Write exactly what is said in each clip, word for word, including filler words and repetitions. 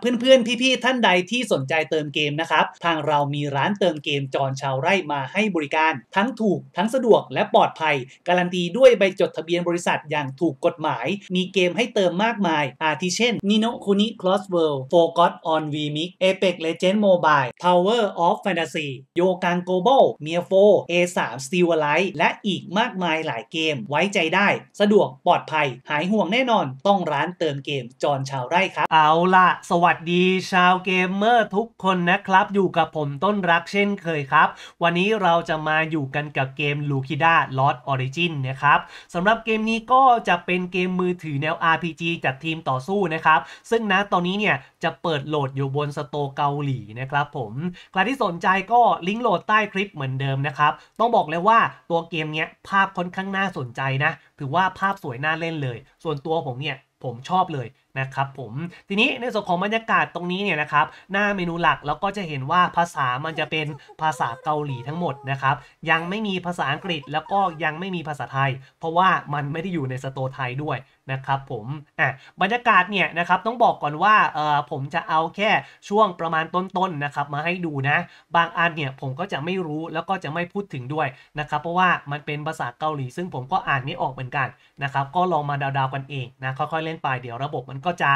เพื่อนๆพี่ๆท่านใดที่สนใจเติมเกมนะครับทางเรามีร้านเติมเกมจรชาวไร่มาให้บริการทั้งถูกทั้งสะดวกและปลอดภัยการันตีด้วยใบจดทะเบียนบริษัทอย่างถูกกฎหมายมีเกมให้เติมมากมายอาทิเช่น Nino Kuni Cross World Forgot on V-Mix Apex Legends Mobile Tower of Fantasy Yokan Global Mia four เอ สาม Steel Alive และอีกมากมายหลายเกมไว้ใจได้สะดวกปลอดภัยหายห่วงแน่นอนต้องร้านเติมเกมจรชาวไร่ครับเอาล่ะสวัสดีสวัสดีชาวเกมเมอร์ทุกคนนะครับอยู่กับผมต้นรักเช่นเคยครับวันนี้เราจะมาอยู่กันกับเกม Lucida Lost Origin นะครับสำหรับเกมนี้ก็จะเป็นเกมมือถือแนว อาร์ พี จี จากทีมต่อสู้นะครับซึ่งนะตอนนี้เนี่ยจะเปิดโหลดอยู่บนสโตร์เกาหลีนะครับผมใครที่สนใจก็ลิงก์โหลดใต้คลิปเหมือนเดิมนะครับต้องบอกเลยว่าตัวเกมเนี้ยภาพค่อนข้างน่าสนใจนะถือว่าภาพสวยน่าเล่นเลยส่วนตัวผมเนี่ยผมชอบเลยนะครับผมทีนี้ในส่วนของบรรยากาศตรงนี้เนี่ยนะครับหน้าเมนูหลักเราก็จะเห็นว่าภาษามันจะเป็นภาษาเกาหลีทั้งหมดนะครับยังไม่มีภาษาอังกฤษแล้วก็ยังไม่มีภาษาไทยเพราะว่ามันไม่ได้อยู่ในสโตร์ไทยด้วยนะครับผมอ่ะบรรยากาศเนี่ยนะครับต้องบอกก่อนว่าเออผมจะเอาแค่ช่วงประมาณต้นๆ นะครับมาให้ดูนะบางอันเนี่ยผมก็จะไม่รู้แล้วก็จะไม่พูดถึงด้วยนะครับเพราะว่ามันเป็นภาษาเกาหลีซึ่งผมก็อ่านไม่ออกเหมือนกันนะครับก็ลองมาดาวๆกันเองนะค่อยๆเล่นไปเดี๋ยวระบบมันก็จะ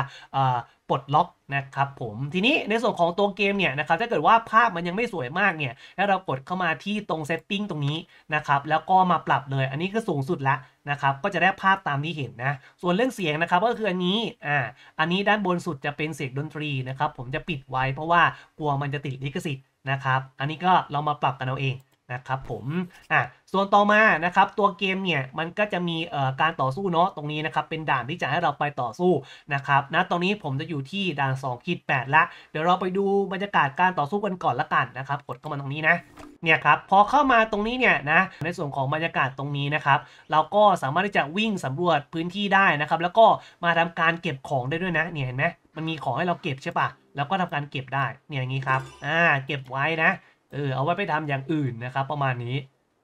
ปลดล็อกนะครับผมทีนี้ในส่วนของตัวเกมเนี่ยนะครับถ้าเกิดว่าภาพมันยังไม่สวยมากเนี่ยให้เรากดเข้ามาที่ตรงเซตติ้งตรงนี้นะครับแล้วก็มาปรับเลยอันนี้คือสูงสุดละนะครับก็จะได้ภาพตามที่เห็นนะส่วนเรื่องเสียงนะครับก็คืออันนี้อ่าอันนี้ด้านบนสุดจะเป็นเสียงดนตรีนะครับผมจะปิดไว้เพราะว่ากลัวมันจะติดลิขสิทธิ์นะครับอันนี้ก็เรามาปรับกันเอาเองนะครับผมอ่ะส่วนต่อมานะครับตัวเกมเนี่ยมันก็จะมีการต่อสู้เนาะตรงนี้นะครับเป็นด่านที่จะให้เราไปต่อสู้นะครับนะตอนนี้ผมจะอยู่ที่ด่าน สองจุดแปด ละเดี๋ยวเราไปดูบรรยากาศการต่อสู้กันก่อนละกันนะครับกดเข้ามาตรงนี้นะเนี่ยครับพอเข้ามาตรงนี้เนี่ยนะในส่วนของบรรยากาศตรงนี้นะครับเราก็สามารถที่จะวิ่งสำรวจพื้นที่ได้นะครับแล้วก็มาทำการเก็บของได้ด้วยนะเนี่ยเห็นไหมมันมีของให้เราเก็บใช่ปะแล้วก็ทำการเก็บได้เนี่ยอย่างนี้ครับอ่าเก็บไว้นะเออเอาไว้ไปทำอย่างอื่นนะครับประมาณนี้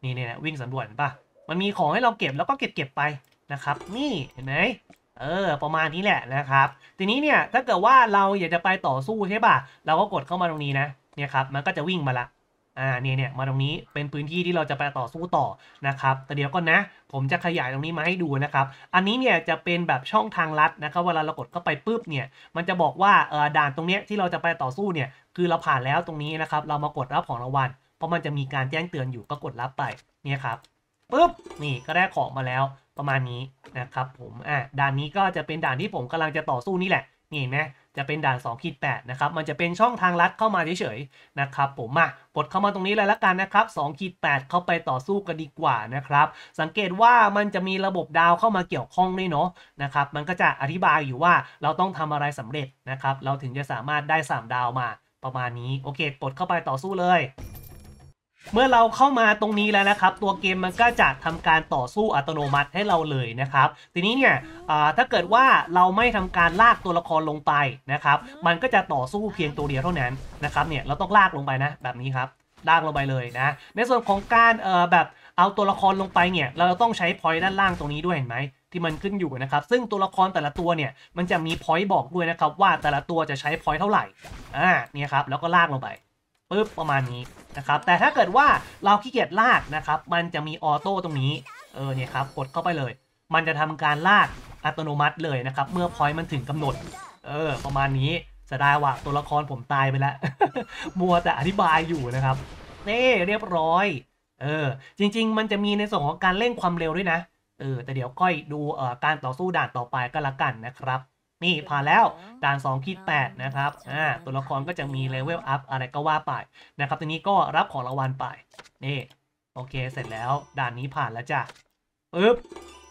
นี่เนี่ยวิ่งสำรวจป่ะมันมีของให้เราเก็บแล้วก็เก็บเก็บไปนะครับนี่เห็นไหมเออประมาณนี้แหละนะครับทีนี้เนี่ยถ้าเกิดว่าเราอยากจะไปต่อสู้ใช่ป่ะเราก็กดเข้ามาตรงนี้นะเนี่ยครับมันก็จะวิ่งมาละอ่าเนี่ยเนี่ยมาตรงนี้เป็นพื้นที่ที่เราจะไปต่อสู้ต่อนะครับแต่เดี๋ยวก่อนนะผมจะขยายตรงนี้มาให้ดูนะครับอันนี้เนี่ยจะเป็นแบบช่องทางลัดนะครับเวลาเรากดเข้าไปปุ๊บเนี่ยมันจะบอกว่าเออด่านตรงเนี้ยที่เราจะไปต่อสู้เนี่ยคือเราผ่านแล้วตรงนี้นะครับเรามากดรับของรางวัลเพราะมันจะมีการแจ้งเตือนอยู่ก็กดรับไปเนี่ยครับปุ๊บนี่ก็ได้ของมาแล้วประมาณนี้นะครับผมอ่าด่านนี้ก็จะเป็นด่านที่ผมกำลังจะต่อสู้นี่แหละนี่นะจะเป็นด่าน สองจุดแปด นะครับมันจะเป็นช่องทางลัดเข้ามาเฉยๆนะครับผมมากดเข้ามาตรงนี้เลยละกันนะครับ สองจุดแปด เข้าไปต่อสู้กันดีกว่านะครับสังเกตว่ามันจะมีระบบดาวเข้ามาเกี่ยวข้องด้วยเนาะนะครับมันก็จะอธิบายอยู่ว่าเราต้องทำอะไรสำเร็จนะครับเราถึงจะสามารถได้สามดาวมาประมาณนี้โอเคกดเข้าไปต่อสู้เลยเมื่อเราเข้ามาตรงนี้แล้วนะครับตัวเกมมันก็จะทำการต่อสู้อัตโนมัติให้เราเลยนะครับทีนี้เนี่ยถ้าเกิดว่าเราไม่ทำการลากตัวละครลงไปนะครับมันก็จะต่อสู้เพียงตัวเดียวเท่านั้นนะครับเนี่ยเราต้องลากลงไปนะแบบนี้ครับลากลงไปเลยนะในส่วนของการเอ่อแบบเอาตัวละครลงไปเนี่ยเราต้องใช้พอยต์ด้านล่างตรงนี้ด้วยเห็นไหมที่มันขึ้นอยู่นะครับซึ่งตัวละครแต่ละตัวเนี่ยมันจะมีพอยต์บอกด้วยนะครับว่าแต่ละตัวจะใช้พอยต์เท่าไหร่อ่าเนี่ยครับแล้วก็ลากลงไปปึ๊บประมาณนี้นะครับแต่ถ้าเกิดว่าเราขี้เกียจลากนะครับมันจะมีออโต้ตรงนี้เออเนี่ยครับกดเข้าไปเลยมันจะทำการลากอัตโนมัติเลยนะครับเมื่อพอยต์มันถึงกำหนดเออประมาณนี้จะได้ว่าตัวละครผมตายไปแล้ว มัวแต่อธิบายอยู่นะครับเน่เรียบร้อยเออจริงๆมันจะมีในส่วนของการเร่งความเร็วด้วยนะเออแต่เดี๋ยวค่อยดูเอ่อการต่อสู้ด่านต่อไปก็แล้วกันนะครับนี่ผ่านแล้วด่าน สองจุดแปด นะครับอ่าตัวละครก็จะมีเลเวลอัพอะไรก็ว่าไปนะครับทีนี้ก็รับของรางวัลไปนี่โอเคเสร็จแล้วด่านนี้ผ่านแล้วจ้ะปึ๊บ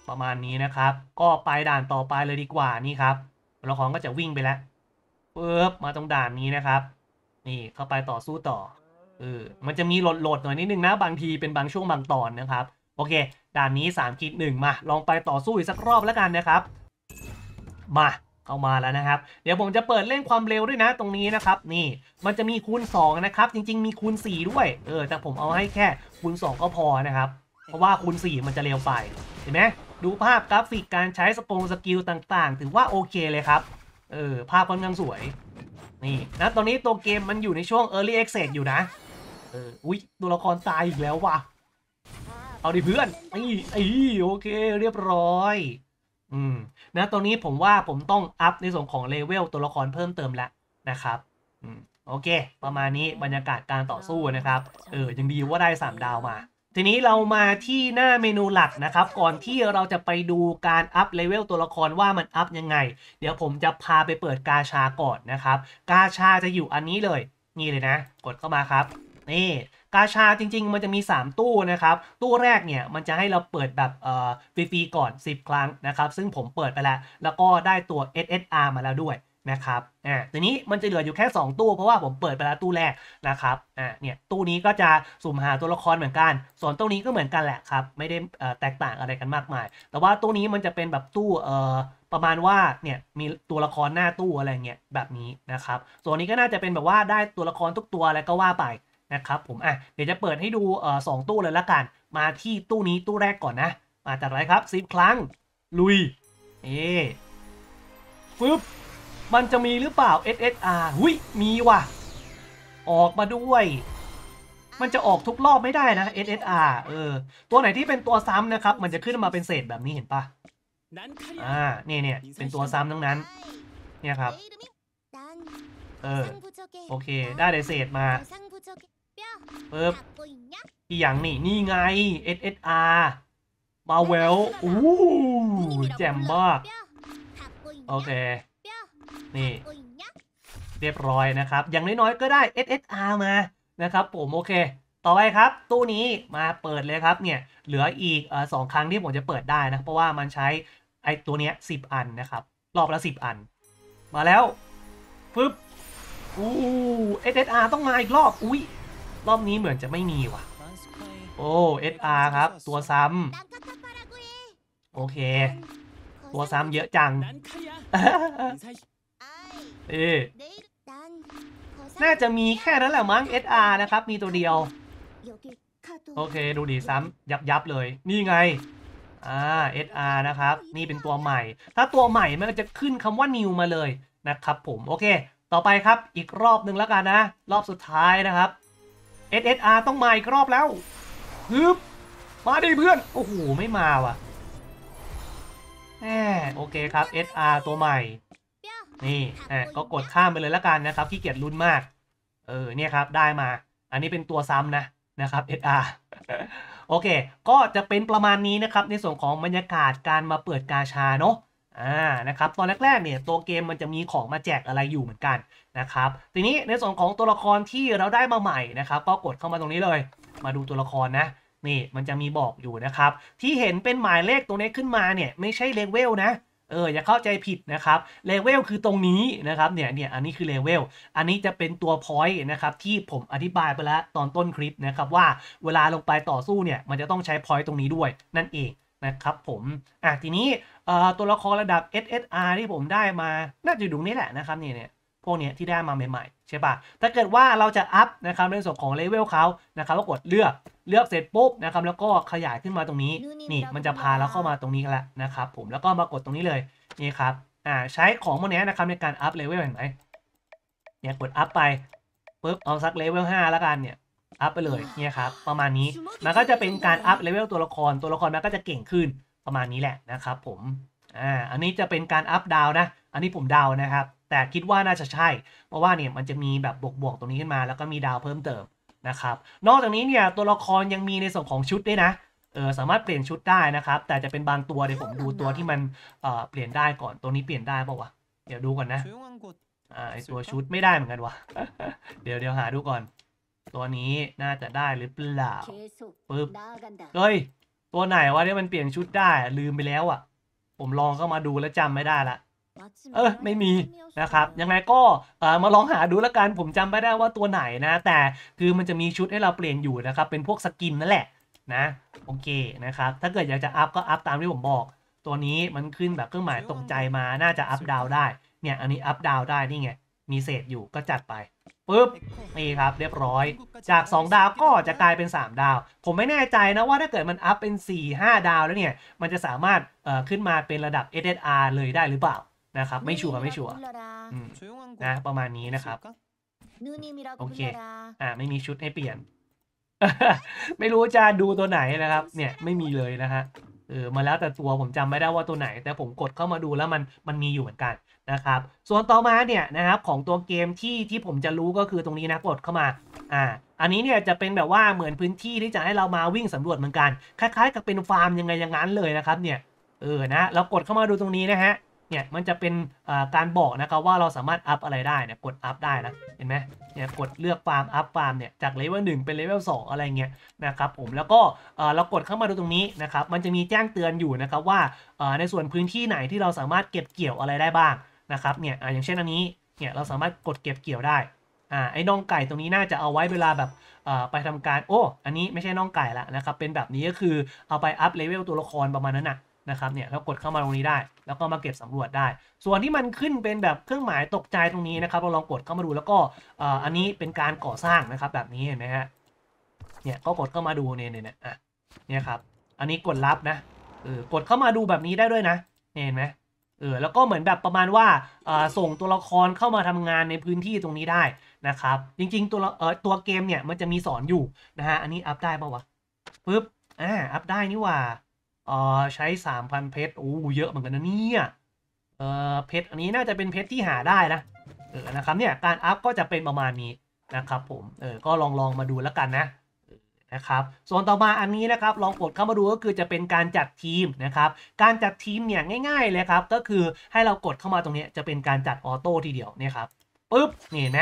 ประมาณนี้นะครับก็ไปด่านต่อไปเลยดีกว่านี่ครับตัวละครก็จะวิ่งไปแล้วปึ๊บมาตรงด่านนี้นะครับนี่เข้าไปต่อสู้ต่อเออมันจะมีโหลดๆหน่อยนิดนึงนะบางทีเป็นบางช่วงบางตอนนะครับโอเคด่านนี้ สามจุดหนึ่ง มาลองไปต่อสู้อีกสักรอบแล้วกันนะครับมาเข้ามาแล้วนะครับเดี๋ยวผมจะเปิดเล่นความเร็วด้วยนะตรงนี้นะครับนี่มันจะมีคูณสองนะครับจริงๆมีคูณสี่ด้วยเออแต่ผมเอาให้แค่คูณสองก็พอนะครับเพราะว่าคูณสี่มันจะเร็วไปเห็นไหมดูภาพกราฟิกการใช้สปงสกิลต่างๆถือว่าโอเคเลยครับเออภาพค่อนข้างสวย นี่นะตอนนี้ตัวเกมมันอยู่ในช่วง Early Access อยู่นะเอออุ๊ยตัวละครตายอีกแล้วว่ะเอาดิเพื่อนไอ้ไอ้โอเคเรียบร้อยอืมนะตอนนี้ผมว่าผมต้องอัพในส่วนของเลเวลตัวละครเพิ่มเติมแล้วนะครับอืมโอเคประมาณนี้บรรยากาศการต่อสู้นะครับเออยังดีว่าได้สามดาวมาทีนี้เรามาที่หน้าเมนูหลักนะครับก่อนที่เราจะไปดูการอัพเลเวลตัวละครว่ามันอัพยังไงเดี๋ยวผมจะพาไปเปิดกาชาก่อนนะครับกาชาจะอยู่อันนี้เลยนี่เลยนะกดเข้ามาครับนี่กาชาจริงๆมันจะมีสามตู้นะครับตู้แรกเนี่ยมันจะให้เราเปิดแบบเอ่อฟรีๆก่อนสิบครั้งนะครับซึ่งผมเปิดไปแล้วแล้วก็ได้ตัว เอส เอส อาร์ มาแล้วด้วยนะครับอ่าทีนี้มันจะเหลืออยู่แค่สองตู้เพราะว่าผมเปิดไปแล้วตู้แรกนะครับอ่าเนี่ยตู้นี้ก็จะสุ่มหาตัวละครเหมือนกันส่วนตู้นี้ก็เหมือนกันแหละครับไม่ได้เอ่อแตกต่างอะไรกันมากมายแต่ว่าตู้นี้มันจะเป็นแบบตู้เอ่อประมาณว่าเนี่ยมีตัวละครหน้าตู้อะไรเงี้ยแบบนี้นะครับส่วนนี้ก็น่าจะเป็นแบบว่าได้ตัวละครทุกตัวอะไรก็ว่าไปนะครับผมอ่ะเดี๋ยวจะเปิดให้ดูเอ่อสองตู้เลยละกันมาที่ตู้นี้ตู้แรกก่อนนะมาจัดไว้ครับสิบครั้งลุยเอ๊ปึ๊บมันจะมีหรือเปล่า เอส เอส อาร์ หุ้ยมีว่ะออกมาด้วยมันจะออกทุกรอบไม่ได้นะ เอส เอส อาร์ เออตัวไหนที่เป็นตัวซ้ำนะครับมันจะขึ้นมาเป็นเศษแบบนี้เห็นปะอ่าเนี่ยเนี่ยเป็นตัวซ้ำทั้งนั้นเนี่ยครับเออโอเคได้ได้เศษมาเปิบอีหยังนี่นี่ไง เอส เอส อาร์ มาเวลอู้แจ่มมากโอเคนี่เรียบร้อยนะครับอย่างน้อยๆก็ได้ เอส เอส อาร์ มานะครับผมโอเคต่อไปครับตู้นี้มาเปิดเลยครับเนี่ยเหลืออีกสองครั้งที่ผมจะเปิดได้นะเพราะว่ามันใช้ไอตัวเนี้ยสิบอันนะครับรอบละสิบอันมาแล้วปึ๊บอู้ เอส เอส อาร์ ต้องมาอีกรอบอุ้ยรอบนี้เหมือนจะไม่มีว่ะโอ้ เอส อาร์ ครับตัวซ้ำโอเคตัวซ้ำเยอะจังเออน่าจะมีแค่นั้นแหละมั้ง เอส อาร์ นะครับมีตัวเดียวโอเคดูดีซ้ำยับยับเลยนี่ไงอ่า เอส อาร์ นะครับนี่เป็นตัวใหม่ถ้าตัวใหม่มันจะขึ้นคำว่า New มาเลยนะครับผมโอเคต่อไปครับอีกรอบหนึ่งแล้วกันนะรอบสุดท้ายนะครับ เอส เอส อาร์ ต้องมาอีกรอบแล้วฮึบมาดิเพื่อนโอ้โหไม่มาว่ะแหมโอเคครับ เอส อาร์ ตัวใหม่นี่อ่ะก็กดข้ามไปเลยละกันนะครับขี้เกียจลุ้นมากเออเนี่ยครับได้มาอันนี้เป็นตัวซ้ำนะนะครับ เอส อาร์ โอเคก็จะเป็นประมาณนี้นะครับในส่วนของบรรยากาศการมาเปิดกาชาเนาะอ่านะครับตอนแรกๆเนี่ยตัวเกมมันจะมีของมาแจกอะไรอยู่เหมือนกันนะครับทีนี้ในส่วนของตัวละครที่เราได้มาใหม่นะครับก็กดเข้ามาตรงนี้เลยมาดูตัวละครนะนี่มันจะมีบอกอยู่นะครับที่เห็นเป็นหมายเลขตรงนี้ขึ้นมาเนี่ยไม่ใช่เลเวลนะเอออย่าเข้าใจผิดนะครับเลเวลคือตรงนี้นะครับเนี่ยเนี่ยอันนี้คือเลเวลอันนี้จะเป็นตัวพอยต์นะครับที่ผมอธิบายไปแล้วตอนต้นคลิปนะครับว่าเวลาลงไปต่อสู้เนี่ยมันจะต้องใช้พอยต์ตรงนี้ด้วยนั่นเองนะครับผมอ่ะทีนี้ตัวละครระดับ เอส เอส อาร์ ที่ผมได้มาน่าจะอยู่ตรงนี้แหละนะครับเนี่ยเนี่ยพวกเนี้ยที่ได้มาใหม่ๆใช่ป่ะถ้าเกิดว่าเราจะอัพนะครับในส่วนของเลเวลเขานะครับก็กดเลือกเลือกเสร็จปุ๊บนะครับแล้วก็ขยายขึ้นมาตรงนี้นี่มันจะพาเราเข้ามาตรงนี้กันแล้วนะครับผมแล้วก็มากดตรงนี้เลยนี่ครับอ่าใช้ของพวกนี้นะครับในการอัพเลเวลเห็นไหมเนี่ยกดอัพไปปุ๊บเอาสักเลเวลห้าแล้วกันเนี่ยอัพไปเลยเนี่ยครับประมาณนี้มันก็จะเป็นการอัพเลเวลตัวละครตัวละครมันก็จะเก่งขึ้นประมาณนี้แหละนะครับผมอ่าอันนี้จะเป็นการอัพดาวนะอันนี้ผมดาวนะครับแต่คิดว่าน่าจะใช่เพราะว่าเนี่ยมันจะมีแบบบวกๆตรงนี้ขึ้นมาแล้วก็มีดาวเพิ่มเติมนะครับนอกจากนี้เนี่ยตัวละครยังมีในส่วนของชุดด้วยนะเออสามารถเปลี่ยนชุดได้นะครับแต่จะเป็นบางตัวเดี๋ยวผมดูตัวที่มันเอ่อเปลี่ยนได้ก่อนตัวนี้เปลี่ยนได้ป่าววะเดี๋ยวดูก่อนนะอ่าไอตัวชุดไม่ได้เหมือนกันวะเดี๋ยวเดี๋ยวหาดูก่อนตัวนี้น่าจะได้หรือเปล่าปึ๊บเฮ้ยตัวไหนวะที่มันเปลี่ยนชุดได้ลืมไปแล้วอ่ะผมลองเข้ามาดูแล้วจำไม่ได้ละเออไม่มีนะครับยังไงก็มาลองหาดูละกันผมจำไม่ได้ว่าตัวไหนนะแต่คือมันจะมีชุดให้เราเปลี่ยนอยู่นะครับเป็นพวกสกินนั่นแหละนะโอเคนะครับถ้าเกิดอยากจะอัพก็อัพตามที่ผมบอกตัวนี้มันขึ้นแบบเครื่องหมายตกใจมาน่าจะอัพดาวได้เนี่ยอันนี้อัพดาวได้นี่ไงมีเศษอยู่ก็จัดไปปึ๊บนี่ครับเรียบร้อยจากสองดาวก็จะกลายเป็นสามดาวผมไม่แน่ใจนะว่าถ้าเกิดมันอัพเป็นสี่ ห้าดาวแล้วเนี่ยมันจะสามารถขึ้นมาเป็นระดับ เอส เอส อาร์ เลยได้หรือเปล่า นะครับไม่ชัวร์ไม่ชัวร์นะประมาณนี้นะครับโอเคอ่าไม่มีชุดให้เปลี่ยน ไม่รู้จะดูตัวไหนนะครับเนี่ยไม่มีเลยนะฮะเออมาแล้วแต่ตัวผมจำไม่ได้ว่าตัวไหนแต่ผมกดเข้ามาดูแล้วมันมันมีอยู่เหมือนกันนะครับส่วนต่อมาเนี่ยนะครับของตัวเกมที่ที่ผมจะรู้ก็คือตรงนี้นะกดเข้ามาอ่าอันนี้เนี่ยจะเป็นแบบว่าเหมือนพื้นที่ที่จะให้เรามาวิ่งสำรวจเหมือนกันคล้ายๆกับเป็นฟาร์มยังไงอย่างนั้นเลยนะครับเนี่ยเออนะเรากดเข้ามาดูตรงนี้นะฮะเนี่ยมันจะเป็นการบอกนะครับว่าเราสามารถอัพอะไรได้เนี่ยกดอัพได้นะเห็นไหมเนี่ยกดเลือกฟาร์มอัพฟาร์มเนี่ยจากเลเวลหนึ่งเป็นเลเวลสองอะไรเงี้ยนะครับผมแล้วก็เรากดเข้ามาดูตรงนี้นะครับมันจะมีแจ้งเตือนอยู่นะครับว่าในส่วนพื้นที่ไหนที่เราสามารถเก็บเกี่ยวอะไรได้บ้างนะครับเนี่ยอย่างเช่นอันนี้เนี่ยเราสามารถกดเก็บเกี่ยวได้อ่าไอ้น่องไก่ตรงนี้น่าจะเอาไว้เวลาแบบไปทำการโอ้อันนี้ไม่ใช่น่องไก่ละนะครับเป็นแบบนี้ก็คือเอาไปอัพเลเวลตัวละครประมาณนั้นนะนะครับเนี่ยเรากดเข้ามาตรงนี้ได้แล้วก็มาเก็บสำรวจได้ส่วนที่มันขึ้นเป็นแบบเครื่องหมายตกใจตรงนี้นะครับเราลองกดเข้ามาดูแล้วก็อันนี้เป็นการก่อสร้างนะครับแบบนี้เห็นไหมฮะเนี่ยก็กดเข้ามาดูเนี่ยเนี่ยอ่ะเนี่ยครับอันนี้กดรับนะเออกดเข้ามาดูแบบนี้ได้ด้วยนะเห็นไหมเออแล้วก็เหมือนแบบประมาณว่าส่งตัวละครเข้ามาทำงานในพื้นที่ตรงนี้ได้นะครับจริงๆตัวเออตัวเกมเนี่ยมันจะมีสอนอยู่นะฮะอันนี้อัพได้ปะวะปึ๊บอ่าอัพได้นี่ว่าอ๋อใช้สามพันเพชรโอ้เยอะเหมือนกันนะเนี่ยเออเพชรอันนี้น่าจะเป็นเพชรที่หาได้นะเออนะครับเนี่ยการอัพก็จะเป็นประมาณนี้นะครับผมเออก็ลองลองมาดูแล้วกันนะนะครับส่วนต่อมาอันนี้นะครับลองกดเข้ามาดูก็คือจะเป็นการจัดทีมนะครับการจัดทีมเนี่ยง่ายๆเลยครับก็คือให้เรากดเข้ามาตรงนี้จะเป็นการจัดออโต้ทีเดียวเนี่ยครับปึ๊บนี่เห็นไหม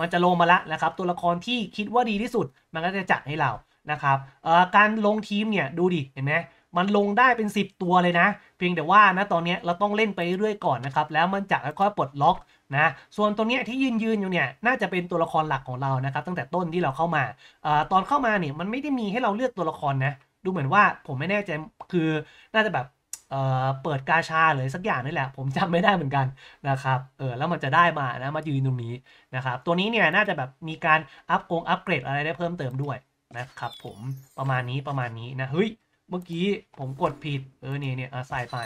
มันจะลงมาละนะครับตัวละครที่คิดว่าดีที่สุดมันก็จะจัดให้เรานะครับเอ่อการลงทีมเนี่ยดูดิเห็นไหมมันลงได้เป็นสิบตัวเลยนะเพียงแต่ว่านะตอนนี้เราต้องเล่นไปเรื่อยก่อนนะครับแล้วมันจะค่อยๆปลดล็อกนะส่วนตัวเนี้ยที่ยืนยืนอยู่เนี่ยน่าจะเป็นตัวละครหลักของเรานะครับตั้งแต่ต้นที่เราเข้ามาอ่าตอนเข้ามาเนี่ยมันไม่ได้มีให้เราเลือกตัวละครนะดูเหมือนว่าผมไม่แน่ใจคือน่าจะแบบเอ่อเปิดกาชาเลยสักอย่างนี่แหละผมจำไม่ได้เหมือนกันนะครับเออแล้วมันจะได้มานะมายืนตรงนี้นะครับตัวนี้เนี่ยน่าจะแบบมีการอัพกงอัพเกรดอะไรได้เพิ่มเติมด้วยนะครับผมประมาณนี้ประมาณนี้นะเฮ้ยเมื่อกี้ผมกดผิดเออเนี่ยเนี่ยใส่ไป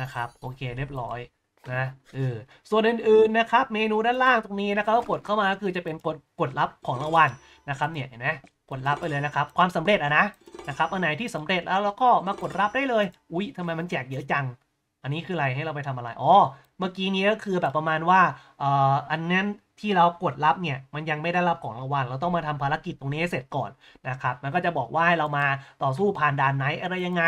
นะครับโอเคเรียบร้อยนะเออส่วนอื่นๆนะครับเมนูด้านล่างตรงนี้นะครับกดเข้ามาคือจะเป็นกดกดรับของรางวัลนะครับเนี่ยเห็นไหมกดรับไปเลยนะครับความสำเร็จอะนะนะครับอันไหนที่สำเร็จแล้วเราก็มากดรับได้เลยอุ๊ยทำไมมันแจกเยอะจังอันนี้คืออะไรให้เราไปทำอะไรอ๋อเมื่อกี้นี้ก็คือแบบประมาณว่าเอ่ออันนั้นที่เรากดรับเนี่ยมันยังไม่ได้รับของรางวัลเราต้องมาทำภารกิจตรงนี้เสร็จก่อนนะครับมันก็จะบอกว่าให้เรามาต่อสู้ผ่านด่านไหนอะไรยังไง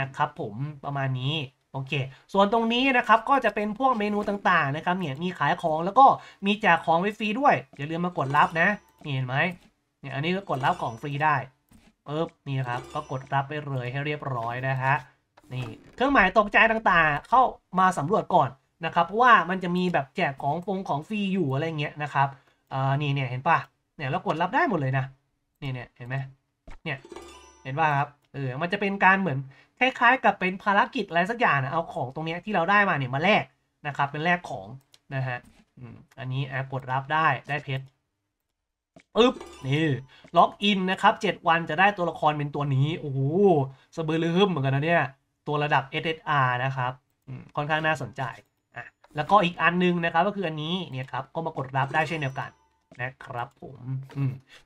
นะครับผมประมาณนี้โอเคส่วนตรงนี้นะครับก็จะเป็นพวกเมนูต่างๆนะครับเนี่ยมีขายของแล้วก็มีแจกของฟรีด้วยอย่าลืมมากดรับนะเห็นไหมเนี่ยอันนี้ก็กดรับของฟรีได้ปึ๊บนี่ครับก็กดรับไปเลยให้เรียบร้อยนะฮะนี่เครื่องหมายตกใจต่างๆเข้ามาสำรวจก่อนนะครับเพราะว่ามันจะมีแบบแจกของฟงของฟรีอยู่อะไรเงี้ยนะครับอ่านี่เนี่ยเห็นป่ะเนี่ยเรากดรับได้หมดเลยนะนี่เนี่ยเห็นไหมเนี่ยเห็นป่ะครับเออมันจะเป็นการเหมือนคล้ายๆกับเป็นภารกิจอะไรสักอย่างนะเอาของตรงนี้ที่เราได้มาเนี่ยมาแลกนะครับเป็นแลกของนะฮะอืมอันนี้อ่ะกดรับได้ได้เพชรปึ๊บนี่ล็อกอินนะครับเจ็ดวันจะได้ตัวละครเป็นตัวนี้โอ้โหสะบือลืมเหมือนกันนะเนี่ยตัวระดับ เอส เอส อาร์ นะครับค่อนข้างน่าสนใจแล้วก็อีกอันนึงนะครับก็คืออันนี้เนี่ยครับก็มากดรับได้เช่นเดียวกันนะครับผม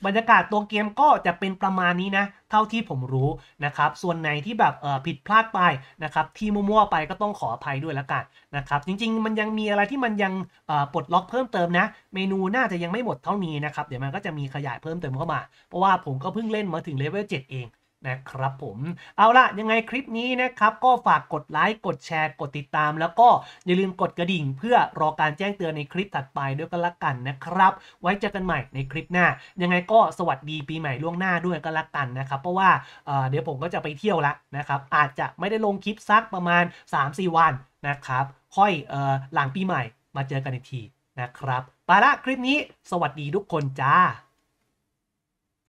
บรรยากาศตัวเกมก็จะเป็นประมาณนี้นะเท่าที่ผมรู้นะครับส่วนไหนที่แบบผิดพลาดไปนะครับที่มั่วๆไปก็ต้องขออภัยด้วยละกันนะครับจริงๆมันยังมีอะไรที่มันยังปลดล็อกเพิ่มเติมนะเมนูน่าจะยังไม่หมดเท่านี้นะครับเดี๋ยวมันก็จะมีขยายเพิ่มเติมเข้ามาเพราะว่าผมก็เพิ่งเล่นมาถึงเลเวลเจ็ดเองนะครับผมเอาล่ะยังไงคลิปนี้นะครับก็ฝากกดไลค์กดแชร์กดติดตามแล้วก็อย่าลืมกดกระดิ่งเพื่อรอการแจ้งเตือนในคลิปถัดไปด้วยกันละกันนะครับไว้เจอกันใหม่ในคลิปหน้ายังไงก็สวัสดีปีใหม่ล่วงหน้าด้วยกันละกันนะครับเพราะว่าเอ่อเดี๋ยวผมก็จะไปเที่ยวละนะครับอาจจะไม่ได้ลงคลิปสักประมาณ สามถึงสี่ วันนะครับค่อยเอ่อหลังปีใหม่มาเจอกันอีกทีนะครับไปละคลิปนี้สวัสดีทุกคนจ้า